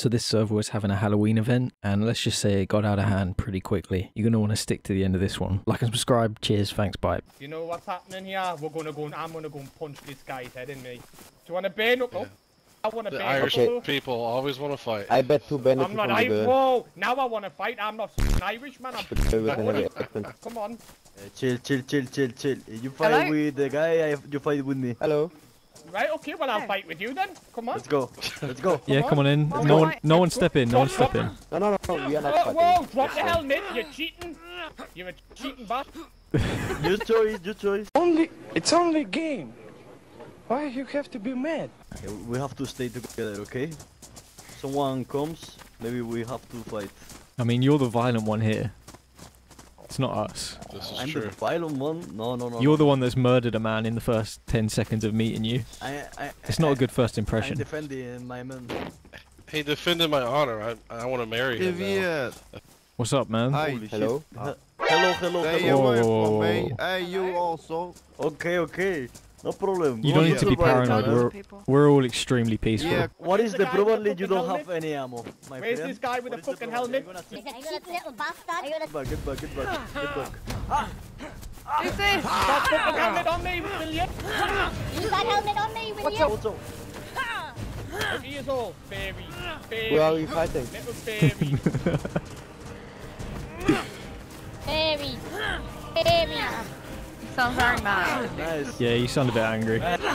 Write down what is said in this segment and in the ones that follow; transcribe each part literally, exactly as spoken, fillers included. So this server was having a Halloween event, and let's just say it got out of hand pretty quickly. You're going to want to stick to the end of this one. Like and subscribe. Cheers. Thanks. Bye. You know what's happening here? We're going to go and I'm going to go and punch this guy's head in me. Do you want to bare knuckle? Yeah. I want to bare knuckle. Irish okay. people always want to fight. I bet two bare knuckle. I'm not Irish. Whoa! Now I want to fight. I'm not an Irish man. I'm Come on. Uh, chill, chill, chill, chill, chill. You fight Hello? with the guy, I, you fight with me. Hello. Right, okay, well I'll fight with you then. Come on. Let's go. Let's go. Yeah, come on in. No oh, one right. no one step in, no one step in. No no no, no. We are not fighting. Whoa, drop the helmet, you're cheating. You're a cheating bot. Your choice, your choice. Only it's only a game. Why you have to be mad? Okay, we have to stay together, okay? Someone comes, maybe we have to fight. I mean you're the violent one here. It's not us. This is I'm true. the violent one? No, no, no. You're no. the one that's murdered a man in the first ten seconds of meeting you. I, I, it's not I, a good first impression. I'm defending my man. He defended my honor. I, I want to marry him now. What's up, man? Hi. Holy hello. Uh, hello, hello, hello. Hey, oh. you, hey, you also. Okay, okay. No problem. You don't yeah. need to be paranoid. We're, we're all extremely peaceful. Yeah. What is the, the probably you don't helmet? have any ammo? My Where's friend? this guy with what the fucking the helmet? He's a cheap little bastard. Get back, get back, get back, get back. Ah. Ah. Who's this? That fucking helmet on me, will you? Use that helmet on me, will you? What's up, what's up? He is all fairy, fairy. Where are we fighting? Little fairy. Fairy. Fairy. Sounds very mad. Nice. Yeah, you sound a bit angry. Thank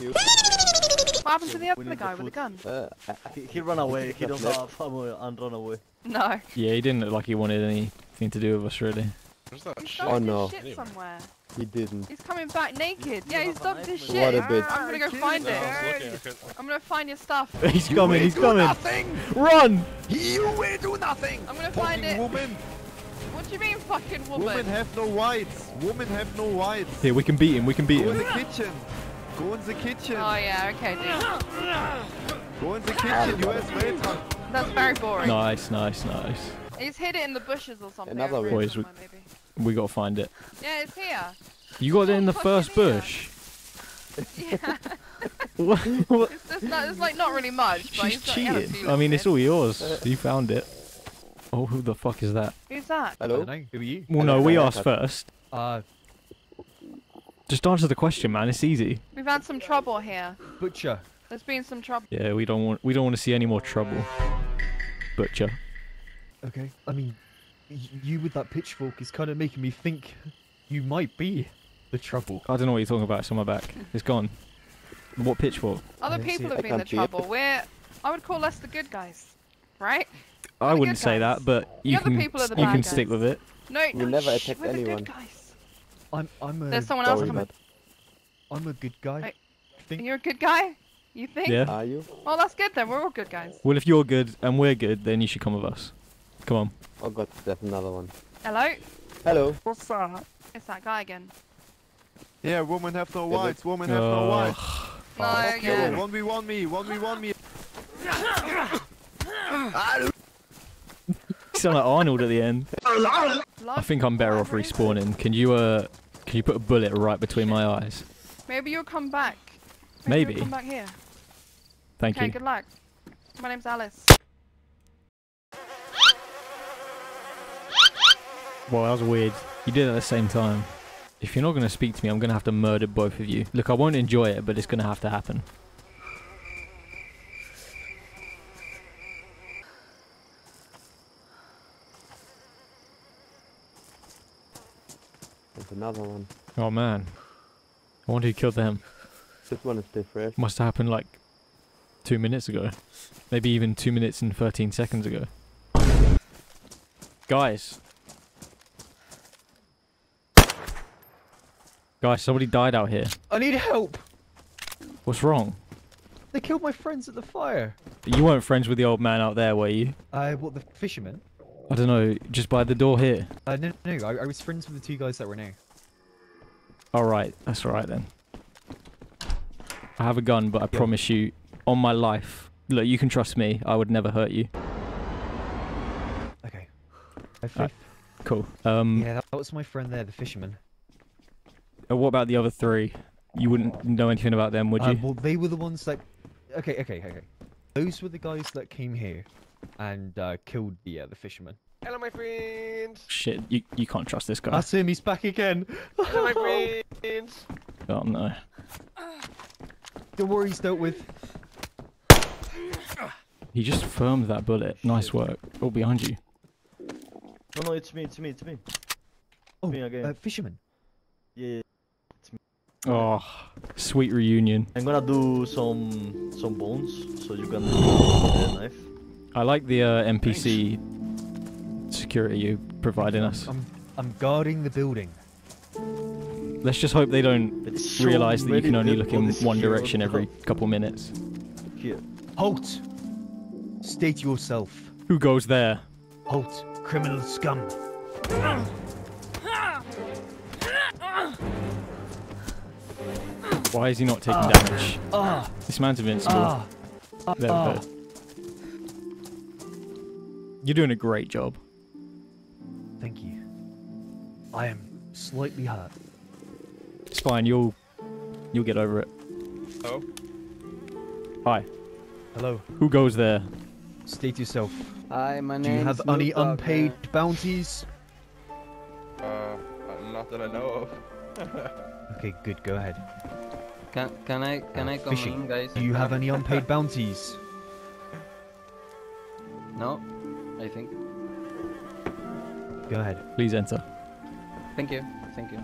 you. What happened to the other guy the with the gun? Uh, he, he ran away. He doesn't have ammo and run away. No. Yeah, he didn't look like he wanted anything to do with us, really. He's oh no. Shit somewhere. He didn't. He's coming back naked. Yeah, he's dumped his shit. What a bitch. I'm gonna go find no, it. Looking, I'm gonna find your stuff. he's coming, he's coming. Nothing. Run! You will do nothing! I'm gonna find Fucking it. Woman. What do you mean, fucking woman? Women have no rights. Women have no rights. Here, we can beat him. We can beat Go him. Go in the kitchen. Go in the kitchen. Oh yeah, okay, dude. Go in the kitchen. U S rates. That's very boring. Nice, nice, nice. He's hid it in the bushes or something. Another way. Boys, we, we gotta find it. Yeah, it's here. You got oh, it in the first bush. Yeah. What? It's just not, it's like not really much. She's but he's cheated. Got, yeah, I mean, it's all yours. Uh, you found it. Oh, who the fuck is that? Who's that? Hello? Who are you? Well, Hello. no, we asked first. Uh... Just answer the question, man. It's easy. We've had some trouble here. Butcher. There's been some trouble. Yeah, we don't want we don't want to see any more trouble. Butcher. Okay. I mean, you with that pitchfork is kind of making me think you might be the trouble. I don't know what you're talking about. It's on my back. It's gone. What pitchfork? Other people have been the trouble. We're... I would call us the good guys. Right? I We're wouldn't say that, but you can, you can stick with it. No, you no, never attacked anyone. I'm, I'm a There's someone else coming. I'm a good guy. Right. Think. You're a good guy? You think? Yeah. Are you? Well, that's good then. We're all good guys. Well, if you're good and we're good, then you should come with us. Come on. Oh god, there's another one. Hello? Hello. What's that? It's that guy again. Yeah, women have no rights. Women have no rights. No, again. one v one me. one v one me. You sound like Arnold at the end. I think I'm better off respawning. Can you uh, can you put a bullet right between my eyes? Maybe you'll come back. Maybe. Maybe. You'll come back here. Thank okay, you. Good luck. My name's Alice. Well, that was weird. You did it at the same time. If you're not gonna speak to me, I'm gonna have to murder both of you. Look, I won't enjoy it, but it's gonna have to happen. Another one. Oh man. I wonder who killed them. This one is still fresh. Must have happened like two minutes ago. Maybe even two minutes and thirteen seconds ago. Guys. Guys, somebody died out here. I need help. What's wrong? They killed my friends at the fire. You weren't friends with the old man out there, were you? I, what, the fisherman? I don't know, just by the door here. Uh, no, no, no. I, I was friends with the two guys that were new. Alright, that's alright then. I have a gun, but I yeah. promise you, on my life, look, you can trust me, I would never hurt you. Okay. Uh, cool. Um, yeah, that, that was my friend there, the fisherman. Uh, what about the other three? You wouldn't know anything about them, would you? Uh, well, they were the ones that... Okay, okay, okay. Those were the guys that came here and uh, killed the, uh, the fisherman. Hello, my friends. Shit, you, you can't trust this guy. That's him, he's back again. Hello, my friends. Oh, no. Don't worry, he's dealt with. He just firmed that bullet. Nice work. All behind you. No, no, it's me, it's me, it's me. Oh, me again. Uh, fisherman. Yeah, it's me. Oh, sweet reunion. I'm gonna do some some bones, so you can get a knife. I like the uh, N P C Thanks. security you providing us. I'm, I'm guarding the building. Let's just hope they don't so realise that you can only look in one direction every couple minutes. Here. Halt! State yourself. Who goes there? Halt, criminal scum. Why is he not taking uh, damage? Uh, this man's invincible. Uh, uh, there we go. You're doing a great job. Thank you. I am slightly hurt. It's fine. You'll you'll get over it. Hello. Hi. Hello. Who goes there? State yourself. Hi, my name. Do you have any unpaid man. bounties? Uh, not that I know of. Okay, good. Go ahead. Can can I can uh, I come fishing. in, guys? Do you have any unpaid bounties? No, I think. Go ahead. Please enter. Thank you. Thank you.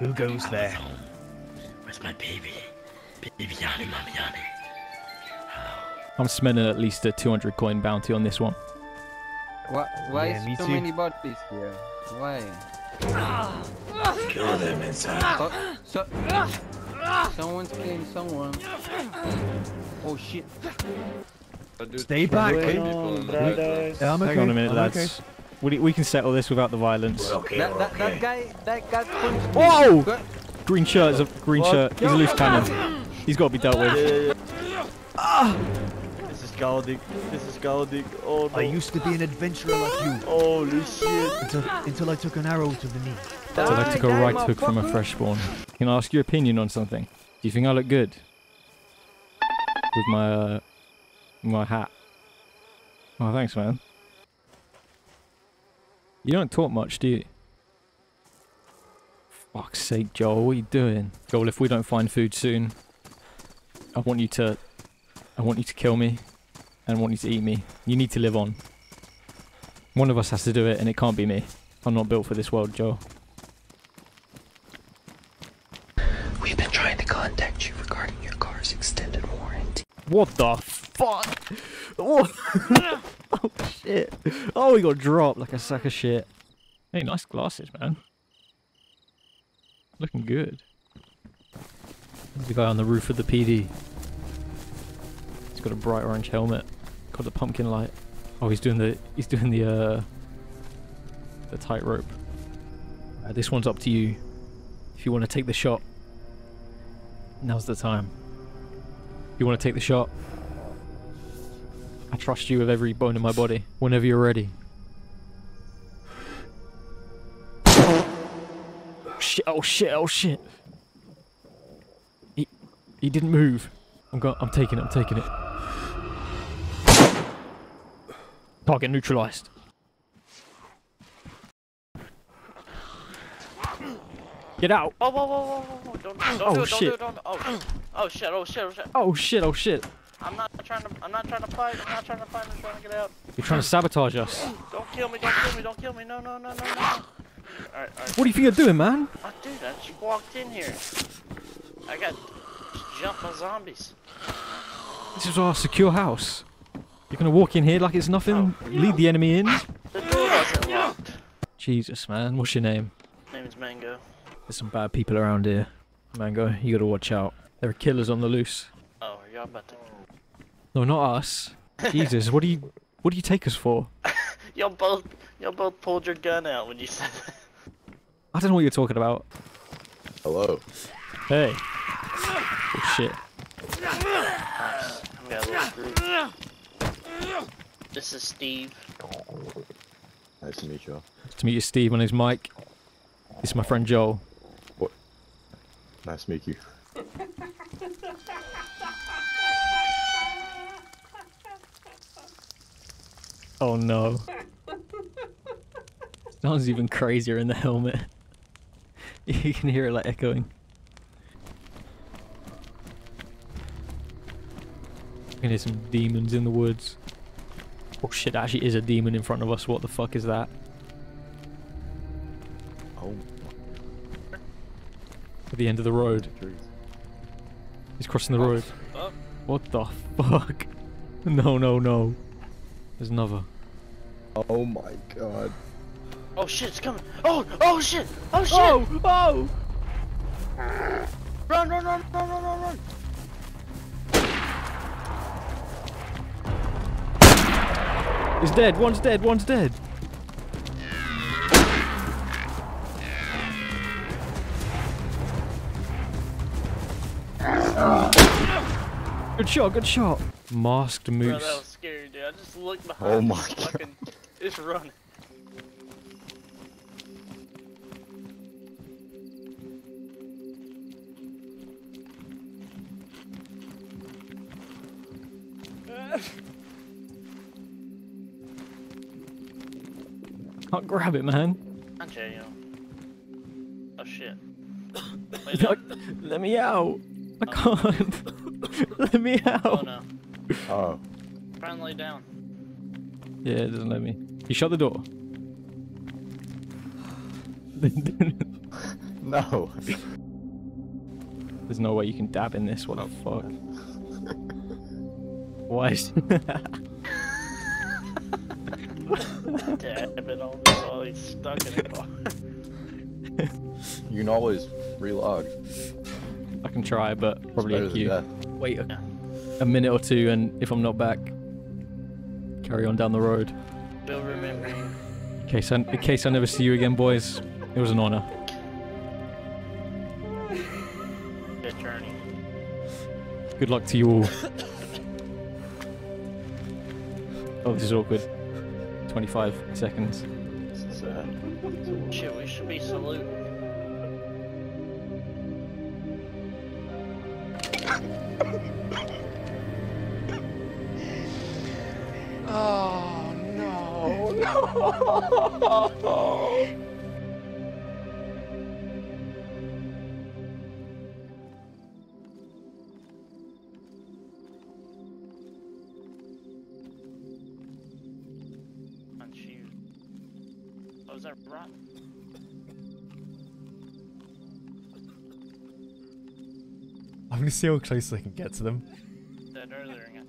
Who goes there? Where's my baby? Baby Yanni, Mommy Yanni. I'm spending at least a two hundred coin bounty on this one. Why, why yeah, is so too. many bodies here? Why? Kill them inside. Oh, so, someone's killing someone. Oh shit. Stay back. Wait on, brothers. Yeah, I'm okay. Hang on a minute, lads. Okay. We, we can settle this without the violence. Okay, that, that, okay. that guy, that guy. Whoa! Go. Green shirt is a green what? shirt. He's a loose cannon. He's got to be dealt with. Ah! This is Galdic. This is Galdic. Oh no. I used to be an adventurer like you. Holy shit! Until, until I took an arrow to the knee. So I like to go right hook from a freshborn. Can I ask your opinion on something? Do you think I look good with my uh, my hat? Oh, thanks, man. You don't talk much, do you? Fuck's sake, Joel, what are you doing? Joel, if we don't find food soon, I want you to... I want you to kill me, and I want you to eat me. You need to live on. One of us has to do it, and it can't be me. I'm not built for this world, Joel. We've been trying to contact you regarding your car's extended warranty. What the fuck? Oh. Oh shit! Oh, he got dropped like a sack of shit. Hey, nice glasses, man. Looking good. There's the guy on the roof of the P D. He's got a bright orange helmet. Got the pumpkin light. Oh, he's doing the he's doing the uh, the tightrope. Uh, this one's up to you. If you want to take the shot, now's the time. You want to take the shot? I trust you with every bone in my body, whenever you're ready. Shit, oh shit, oh shit. He, he didn't move. I'm go I'm taking it, I'm taking it. Target neutralized. Get out. Oh, whoa, whoa, whoa, whoa. Don't, don't oh, do it, shit. Don't do it, don't do it. Oh. Oh shit, oh shit, oh shit. Oh shit, oh shit. I'm not trying to. I'm not trying to fight. I'm not trying to fight. I'm trying to get out. You're trying to sabotage us. Don't kill me! Don't kill me! Don't kill me! No! No! No! No! No! All right, all right. What do you think you're doing, man? Oh, dude, I just walked in here. I got jumped by zombies. This is our secure house. You're gonna walk in here like it's nothing. Oh. Lead the enemy in. The door wasn't locked. Jesus, man. What's your name? My name is Mango. There's some bad people around here. Mango, you gotta watch out. There are killers on the loose. Oh, are y'all about to? No, not us. Jesus, what do you what do you take us for? you both you both pulled your gun out when you said that. I don't know what you're talking about. Hello. Hey. Oh shit. Nice. I got a little group. This is Steve. Nice to meet you all. Nice to meet you, Steve. My name's Mike. This is my friend Joel. What? Nice to meet you. Oh no. Sounds even crazier in the helmet. You can hear it like echoing. I can hear some demons in the woods. Oh shit, that actually is a demon in front of us. What the fuck is that? Oh. At the end of the road. He's crossing the road. Oh. What the fuck? No, no, no. There's another. Oh my god. Oh shit, it's coming. Oh, oh shit. Oh shit. Oh, oh. Run, run, run, run, run, run, run. He's dead. One's dead. One's dead. Good shot, good shot. Masked moose. Bro, that was scary, dude. I just looked behind. Oh my god. Fucking, it's running. Can't grab it, man. Okay, yo. Oh shit. Wait, no, let me out. I oh. can't. Let me out. Oh no. Oh. Try and lay down. Yeah, it doesn't let me. You shut the door. No. There's no way you can dab in this. What the fuck? Why? Dab it all. This all he's stuck in it. You can always relog. I can try, but probably a queue. Wait a, a minute or two, and if I'm not back, carry on down the road. They'll remember you. In case I, in case I never see you again, boys, it was an honor. Good journey. Good luck to you all. Oh, this is awkward. twenty-five seconds. This is sad. Shit, we should be saluting. Oh no, no. Oh, is that right? I'm gonna see how close I can get to them. Dead earlier again.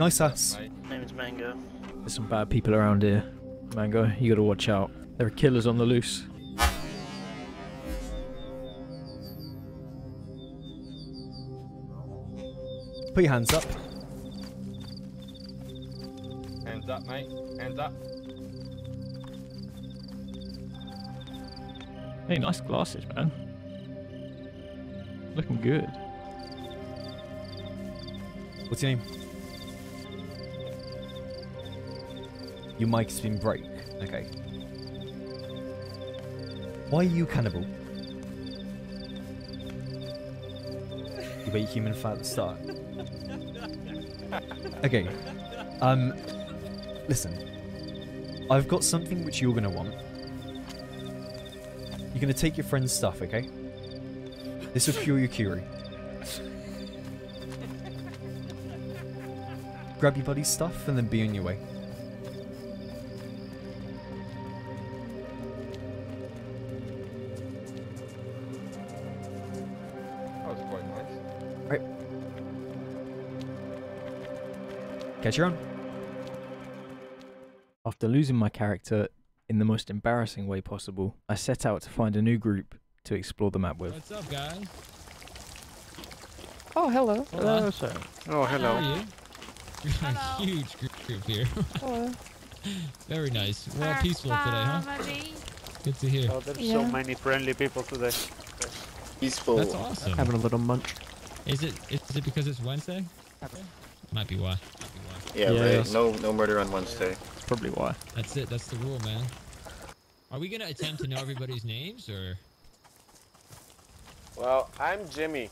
Nice ass. My name is Mango. There's some bad people around here. Mango, you gotta watch out. There are killers on the loose. Put your hands up. Hands up, mate. Hands up. Hey, nice glasses, man. Looking good. What's your name? Your mic's been broke. Okay. Why are you cannibal? You ate human fat at the start. Okay. Um, listen. I've got something which you're gonna want. You're gonna take your friend's stuff, okay? This will cure your Curie. Grab your buddy's stuff and then be on your way. Catch your own. After losing my character in the most embarrassing way possible, I set out to find a new group to explore the map with. What's up, guys? Oh, hello. Hello, hello sir. Oh, hello. How are you? Hello. Huge group here. Hello. Very nice. We're all peaceful today, huh? Good to hear. Oh, there's yeah. so many friendly people today. Peaceful. That's awesome. Having a little munch. Is it? Is it because it's Wednesday? Okay. Might be why. Might be why. Yeah, yeah, right. No, no murder on Wednesday. That's probably why. That's it. That's the rule, man. Are we gonna attempt to know everybody's names or? Well, I'm Jimmy.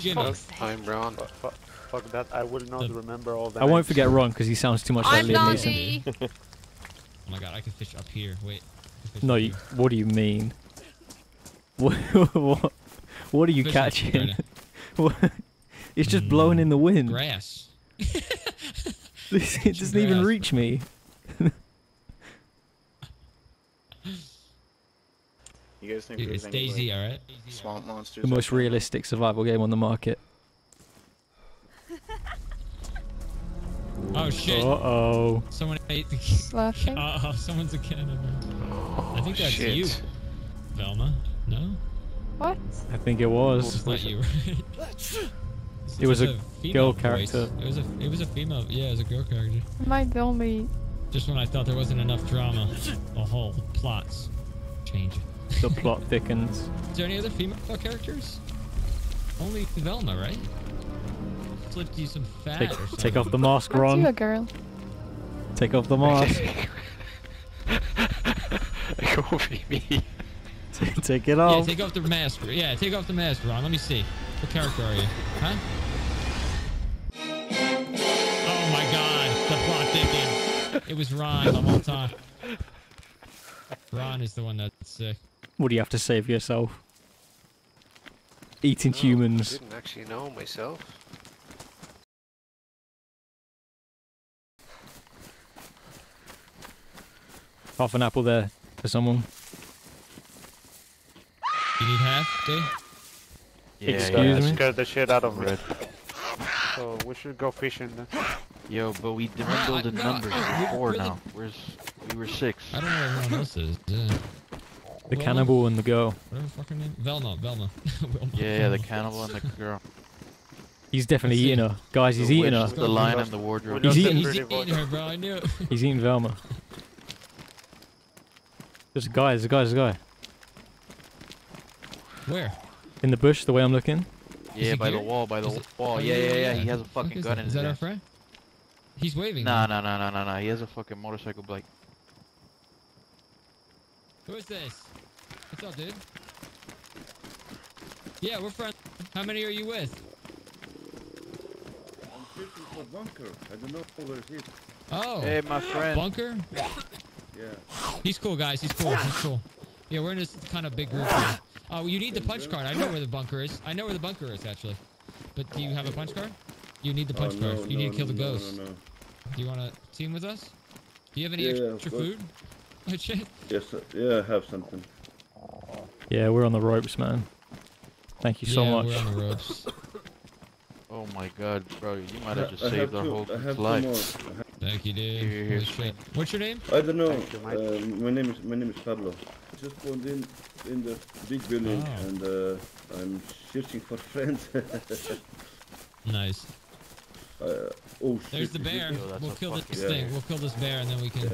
Jimmy. I'm Ron. Fuck, fuck that. I will not the... remember all that. I names. Won't forget Ron because he sounds too much like Liam Neeson. Oh my god, I can fish up here. Wait. No, you, here. What do you mean? What? What, what are you fish catching? It's just mm, blowing in the wind. Grass. This, it doesn't grass. Even reach me. You guys think Dude, it's Daisy, all right? Swamp monsters. The most realistic survival game on the market. Oh shit! Uh oh. Someone ate the slashing. Uh oh, someone's a cannon. Oh, I think that's shit. You, Velma. No. What? I think it was. It's not you, right? It was a, a girl voice. Character. It was a it was a female. Yeah, it was a girl character. My Velma. Just when I thought there wasn't enough drama, the whole plot's changing. The plot thickens. Is there any other female characters? Only Velma, right? Flipped you some fat. Take, or something. Take off the mask, Ron. You a girl. Take off the mask. It won't be me. Take it off. Yeah, take off the mask. Yeah, take off the mask, Ron. Let me see. What character are you? Huh? Oh my god, the plot thickens. It was Ron the whole time. Ron is the one that's sick. What do you have to say for yourself? Eating no, humans. I didn't actually know myself. Half an apple there for someone. You need half, Dave? Yeah, Excuse yeah, me? Scared the shit out of me. So we should go fishing then. Yo, but we dwindled the numbers to four now. Where's... We were six. I don't know where everyone else is. Yeah. The Velma? Cannibal and the girl. Whatever fucking name. Velma, Velma. Velma. Yeah, yeah, the cannibal and the girl. He's definitely eating her. Guys, he's eating her. The lion and the wardrobe. He's eating, he's eating her, bro. I knew it. He's eating Velma. There's a guy, there's a guy, there's a guy. Where? In the bush, the way I'm looking. Yeah, by geared? The wall, by the it... wall. Yeah, yeah, yeah, he has a fucking gun in his hand. Is that our friend? He's waving. Nah, nah, nah, nah, nah, nah. He has a fucking motorcycle bike. Who is this? What's up, dude? Yeah, we're friends. How many are you with? I'm fishing for Bunker. I don't know who they're here. Oh. Hey, my friend. Bunker? Yeah. He's cool, guys. He's cool. He's cool. Yeah, we're in this kind of big group here. Oh, you need the punch card. I know where the bunker is. I know where the bunker is, actually. But do you have a punch card? You need the punch oh, no, card. You no, need to kill no, the ghost. No, no, no. Do you want to team with us? Do you have any yeah, extra yeah, food? Oh shit. Yes, sir. Yeah, I have something. Yeah, we're on the ropes, man. Thank you so yeah, much. We're on the ropes. Oh my god, bro. You might have just I saved our whole life. Thank you, dude. Here, here, here. What's your name? I don't know. You, my, uh, my name is my name is Pablo. I just spawned in in the big building oh. and uh, I'm searching for friends. Nice. Uh, oh, shit. There's the bear. Oh, we'll kill this yeah. thing. We'll kill this bear and then we can. Yeah.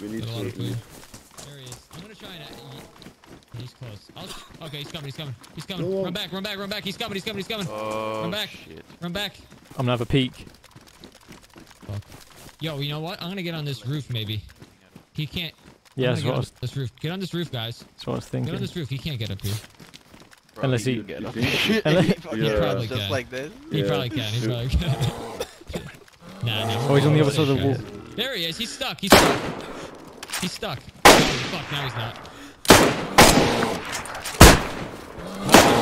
We need a lot of food. There he is. I'm gonna try and. Uh, he's close. I'll, okay, he's coming. He's coming. He's coming. No. Run back. Run back. Run back. He's coming. He's coming. He's coming. Oh, run back. Shit. Run back. I'm gonna have a peek. Fuck. Yo, you know what? I'm gonna get on this roof maybe. He can't. Yeah, that's what I was... this roof. Get on this roof, guys. That's what I was thinking. Get on this roof. He can't get up here. Probably Unless he, he, get he, he, Unless... he yeah. probably just can. Like this. He yeah. probably can. He probably can. nah, no. Oh, he's on the other side of the wall. There he is. He's stuck. He's stuck. He's stuck. Oh, fuck! Now he's not.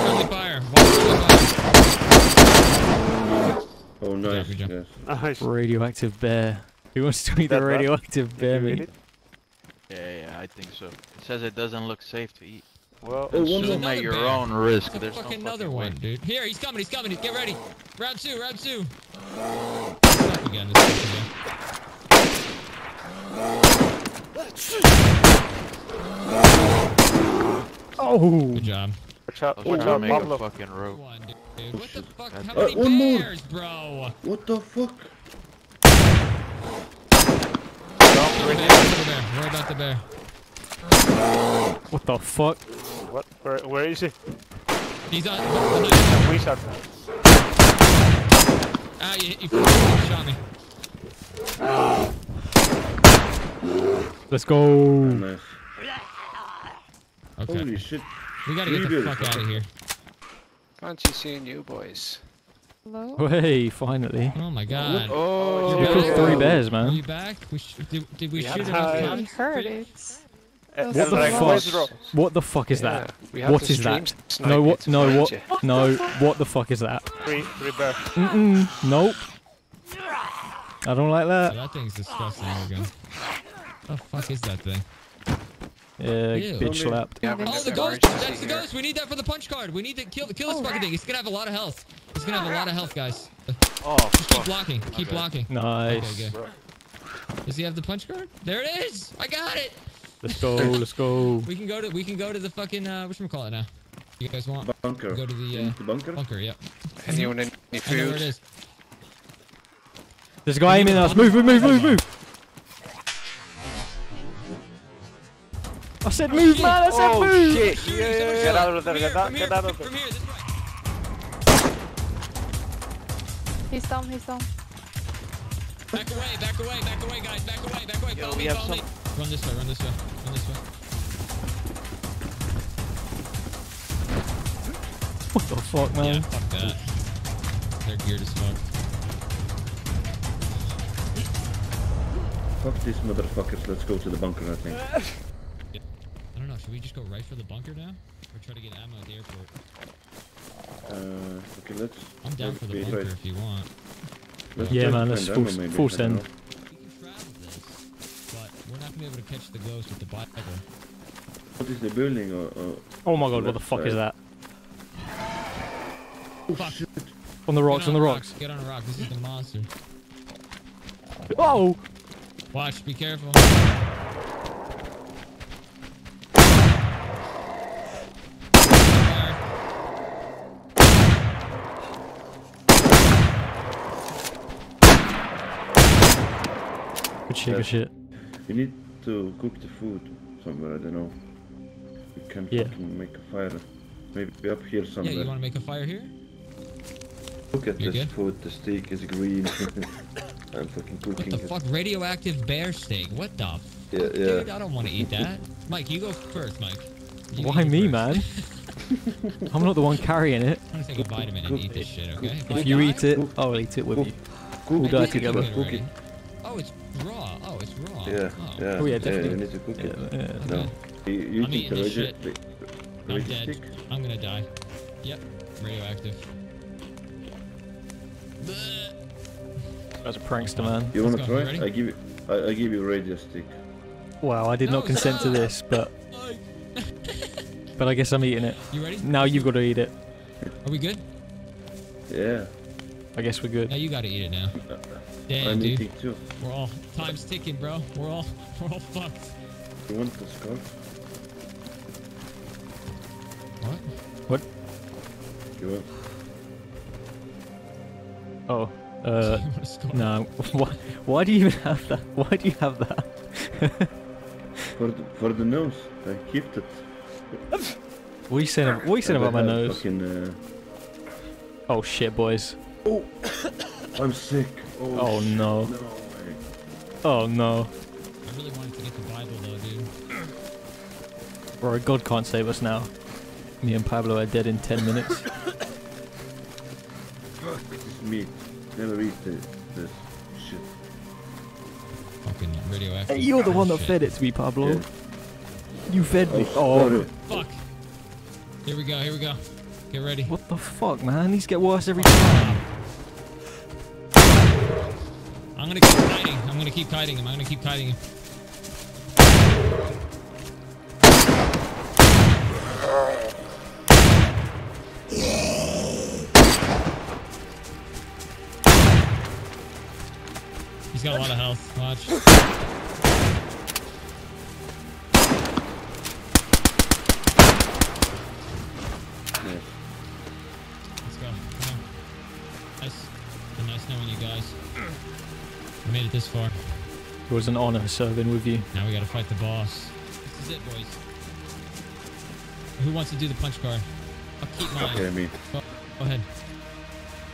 Friendly fire. Fire. Oh nice. Good job, good job. Nice. Radioactive bear. Who wants to eat the radioactive that? Bear meat? Yeah, yeah, I think so. It says it doesn't look safe to eat. Well, assume at your own risk. There's, There's no fucking another one, way. Dude. Here, he's coming, he's coming. He's, get ready. Round two, round two. Stop again. Oh. Good job. Watch out, watch out, make a fucking rope. One, dude. What the fuck? How many uh, bears, bro? What the fuck? Don't worry about the bear. What the fuck? What? Where, where is he? He's on. We shot. Ah, you, you fucking shot me. Let's go. Oh, nice. Okay. Holy shit. We gotta get the fuck out of here. Fancy seeing you boys. Hello? Hey, finally. Oh my god. Oh, you killed three bears, man. Are you back? We sh did, did we, we shoot enough? We heard it. What the fuck? What the fuck is yeah, that? What is that? No, what? No, what? What no, what the fuck is that? Free, free birth. Mm-mm. Nope. I don't like that. Oh, that thing's disgusting. Again. What the fuck is that thing? Yeah, ew. Bitch slapped. Yeah, oh, the ghost! That's the ghost! We need that for the punch card! We need to kill, kill this oh, fucking thing! It's gonna have a lot of health! It's gonna have a lot of health, guys. Oh, just keep blocking, keep okay. blocking. Nice. Okay, okay. Does he have the punch card? There it is! I got it! Let's go, let's go. We can go to, we can go to the fucking, uh, whatchamacallit now? You guys want? Bunker. Go to the, uh, the bunker? Bunker, yeah. Anyone in any food? I know where it is. There's a guy aiming at us! Move, move, move, move, move! I said move, oh, man! I said oh, move! Shit. Yeah, yeah, yeah. Get out of there, get out, get out of there. He's down, he's down. Back away, back away, back away, guys, back away, back away. Yo, follow me, follow me. Run this way, run this way, run this way. What the fuck, man? Yeah, fuck that. They're geared as fuck. Fuck these motherfuckers, let's go to the bunker, I think. Should we just go right for the bunker now? Or try to get ammo at the airport? Uh, okay, let's... I'm down for the bunker right. if you want. Let's yeah, man, let's full, ammo, full send. We can travel this, but we're not going to be able to catch the ghost with the biker. What is the building or... or oh my god, what the fuck side. is that? Oh, fuck. Shit. On the rocks, on, on the rocks. rocks. Get on a rock, this is the monster. Oh! Watch, be careful. Shake a shit. We need to cook the food somewhere, I don't know. We can yeah. make a fire. Maybe up here somewhere. Yeah, you wanna make a fire here? Look at You're this good? food, the steak is green. I'm fucking cooking What the fuck, it. radioactive bear steak? What the fuck? Yeah, yeah. Dude, I don't wanna eat that. Mike, you go first, Mike. You Why me, first. man? I'm not the one carrying it. I'm gonna take a vitamin and eat this shit, okay? If, if you die, eat it, cook. I'll eat it with cook. you. Cook. We'll die together. Cook it. Oh, it's raw. Oh, it's raw. Yeah, oh. yeah. Oh, yeah, definitely. Yeah, you need to cook it. Yeah, yeah. No. Okay. You, you I'm eating the this shit. The, the I'm dead. Stick? I'm gonna die. Yep. Radioactive. That's a prankster, man. You wanna try? I give you. I, I give you a radio stick. Wow, I did no, not consent no. to this, but. But I guess I'm eating it. You ready? Now you've got to eat it. Are we good? Yeah. I guess we're good. Now you gotta eat it now. Damn, I'm dude. Too. We're all time's ticking, bro. We're all we're all fucked. You want the scarf? What? What? You want? Oh. Uh. No. Why? Why do you even have that? Why do you have that? for the for the nose. I kept it. What are you saying? What are you saying about my nose? Fucking, uh... Oh shit, boys. Oh, I'm sick. Oh, oh no. no oh no. I really wanted to get the Bible though, dude. Bro, God can't save us now. Me and Pablo are dead in ten minutes. This is meat. Never eat this, this shit. Fucking radioactive. Hey, you're the one that shit. fed it to me, Pablo. Yeah. You fed me. Oh, oh fuck. Here we go, here we go. Get ready. What the fuck, man? These get worse every time. I'm gonna keep kiting. I'm gonna keep kiting him. I'm gonna keep kiting him. He's got a lot of health. Watch. Let's go. Come on. Nice. Been nice knowing you guys. We made it this far. It was an honor serving with you. Now we gotta fight the boss. This is it, boys. Who wants to do the punch card? I'll keep mine. Okay, me. Go ahead.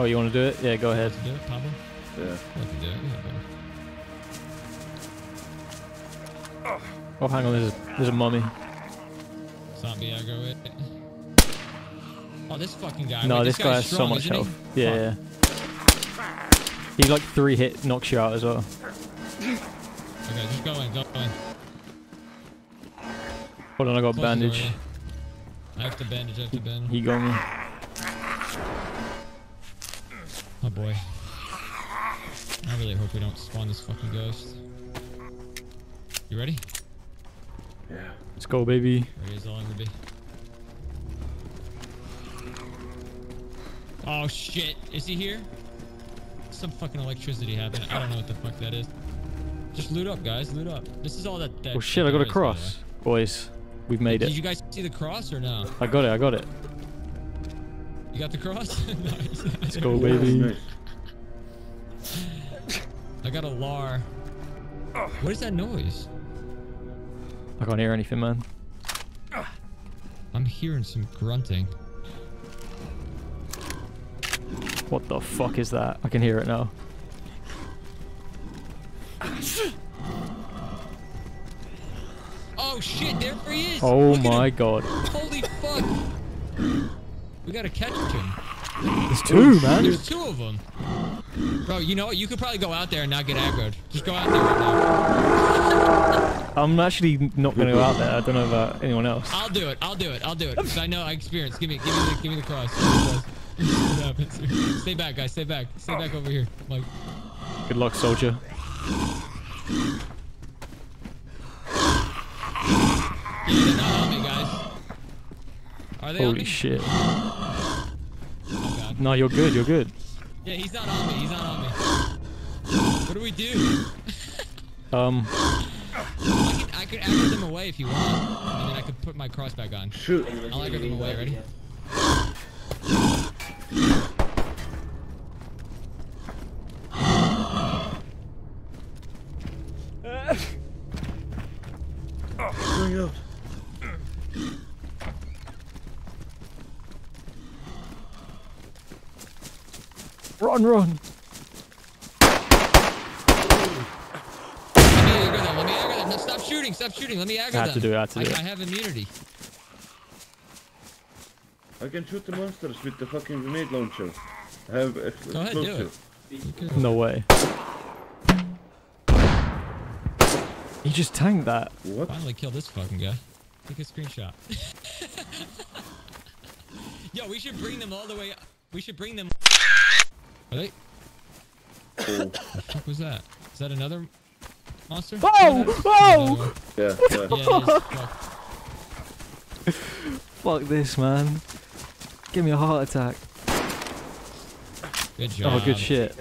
Oh, you want to do it? Yeah, go ahead. Do it, Pablo? Yeah. I can do it. Yeah, baby. Oh, hang on. There's a, there's a mummy. Zombie aggro it. Oh, this fucking guy. No, Wait, this, this guy has strong, so much health. He? Yeah, yeah. He's like three hit, knocks you out as well. Okay, just go in, go in. Hold on, I got a bandage. I have to bandage, I have to bandage. He got me. Oh boy. I really hope we don't spawn this fucking ghost. You ready? Yeah. Let's go, baby. Ready as long as be. Oh shit. Is he here? Some fucking electricity happened. I don't know what the fuck that is. Just loot up, guys. Loot up. This is all that. that oh shit, I got a cross. Boys, we've made it. Did you guys see the cross or no? I got it, I got it. You got the cross? Nice. Let's go, baby. I got a L A R. What is that noise? I can't hear anything, man. I'm hearing some grunting. What the fuck is that? I can hear it now. Oh shit, there he is! Oh my god. Holy fuck! We gotta catch him. There's two, man. There's two of them. Bro, you know what? You could probably go out there and not get aggroed. Just go out there right now. I'm actually not gonna go out there. I don't know about anyone else. I'll do it. I'll do it. I'll do it. Because I know I experience. Give me, give me, the, give me the cross. Give me the cross. Stay back, guys. Stay back. Stay back over here, Mike. Good luck, soldier. Yeah, they're not on me, guys. Are they Holy on me? shit. Oh, God. No, you're good. You're good. Yeah, he's not on me. He's not on me. What do we do? um. I could, I could anchor them away if you want. And then I could put my cross back on. Shoot. I'll anchor them away. Ready? What's going on? Run, run! Let me aggro them, let me aggro them. No, stop shooting, stop shooting, let me aggro them. I have to do it, I have to do I, it. I have immunity. I can shoot the monsters with the fucking grenade launcher. I have a Go ahead, do it. No way. He just tanked that. What? Finally killed this fucking guy. Take a screenshot. Yo, we should bring them all the way up. We should bring them... Are they? Oh. What the fuck was that? Is that another monster? Oh! Yeah, oh! Yeah. yeah, yeah fuck this, man. Give me a heart attack. Good job. Oh, good shit.